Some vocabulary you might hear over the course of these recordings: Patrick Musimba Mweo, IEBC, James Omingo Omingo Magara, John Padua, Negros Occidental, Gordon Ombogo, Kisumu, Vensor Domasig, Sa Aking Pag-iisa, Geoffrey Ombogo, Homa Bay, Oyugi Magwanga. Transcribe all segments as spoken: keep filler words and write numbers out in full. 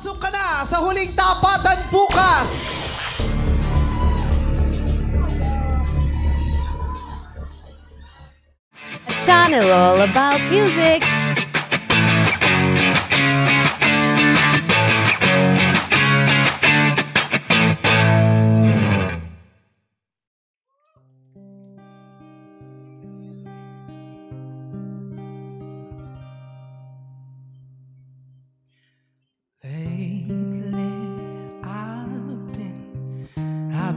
Papasok ka na sa huling tapatan bukas! A channel all about music!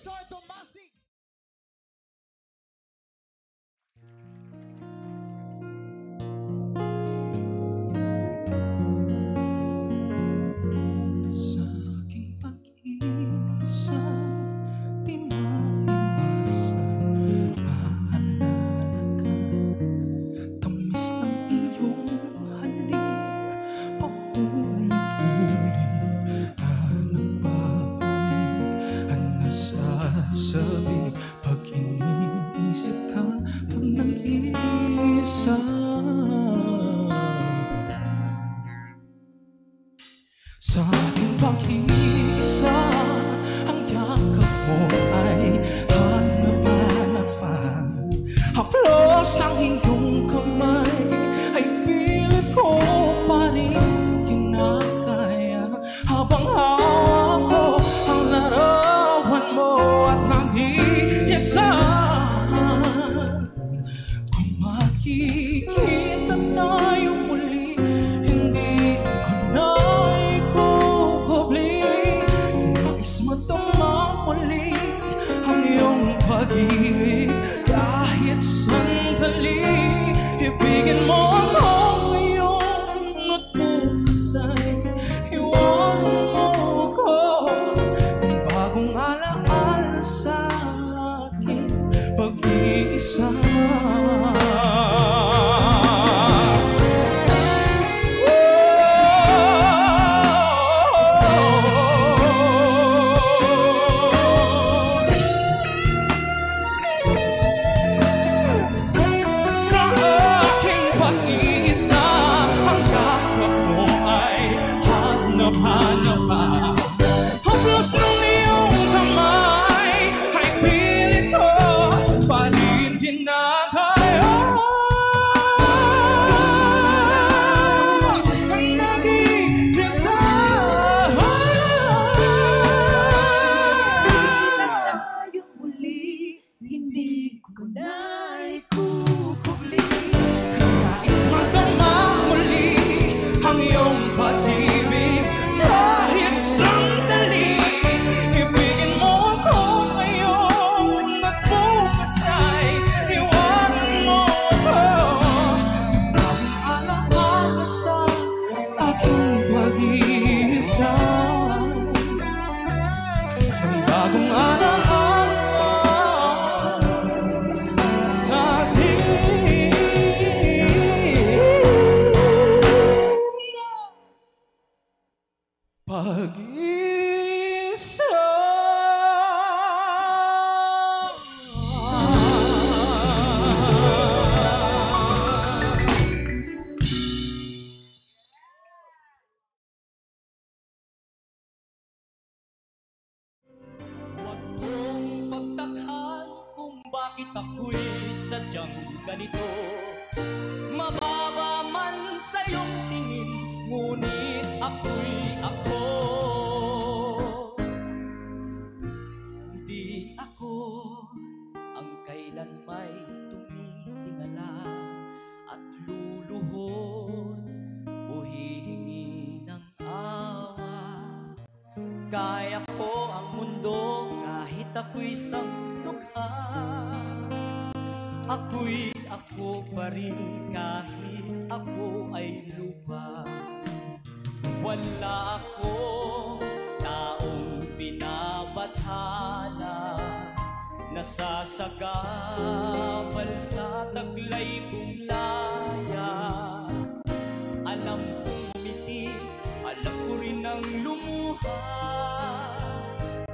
Vensor Domasig. Sa aking pag-iisa, di maiwasa, maalala ka. Tamis ng iyong halik, paulit-ulit na nagbabalik. Ang nasasabi pag iniisip ka, pag nag-iisa. Sa aking pag-iisa, ang yakap mo ay hanap-hanapan. Haplos ng iyong kamay ay pilit ko pa rin kinakaya. Habang hawa ko ang larawan mo at nag-iisa. Kung makikita tayo muli, hindi ko na pag-ibig, kahit sandali, ibigin mo ako ngayon at bukasay. Iwan mo ko ng bagong alaala sa aking pag-iisa. Haplos ng iyong kamay ay pilit ko pa rin ginagaya. Ang nag-iisa. Tayong muli, hindi ko na ikukubli. Nais magdama muli ang iyong pati. Pag-isa. Huwag mong pagtakhan kung bakit ako'y sadyang ganito. Mababa man sa iyong tingin, ngunit ako'y ako. Hindi ako ang kailan may tumitingala at luluhod o hihingi ng awa. Kaya ko ang mundo kahit ako'y sangdukha. Ako'y ako pa rin kahit ako ay lupa. Wala akong taong binabathala, nasasagabal sa taglay kong laya. Alam kong umiti, alam ko rin ang lumuha.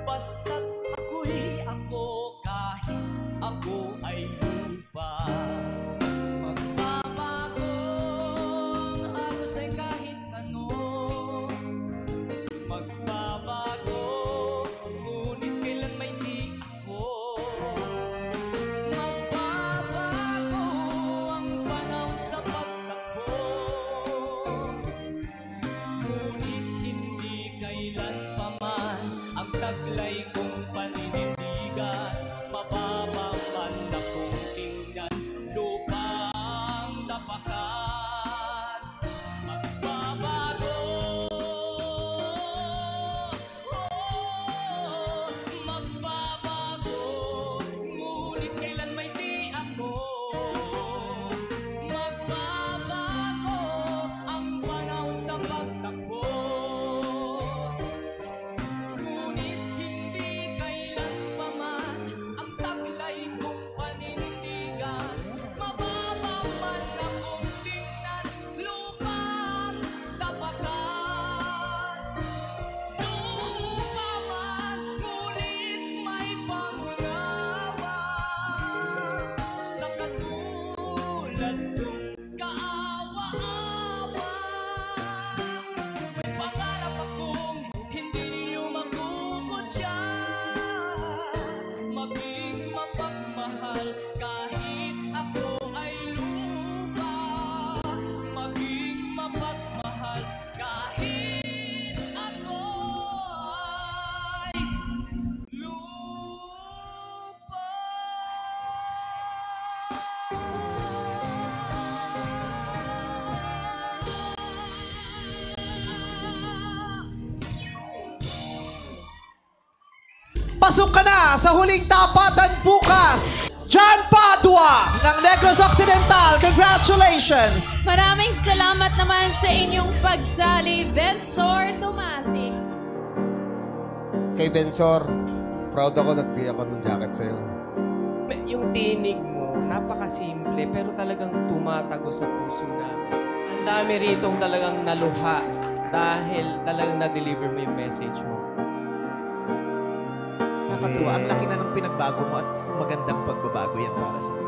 Basta't ako'y ako kahit ako ay lupa. Bye. Papasok ka na sa huling tapatan bukas. John Padua ng Negros Occidental. Congratulations! Maraming salamat naman sa inyong pagsali, Vensor Domasig. Kay Vensor, proud ako nagbiya ko ng jacket sa'yo. Yung tinig mo, napakasimple pero talagang tumatago sa puso namin. Ang dami ritong talagang naluha dahil talagang na-deliver mo yung message mo. Nakakatuwa, ang laki na ng pinagbago mo at magandang pagbabago yan para sa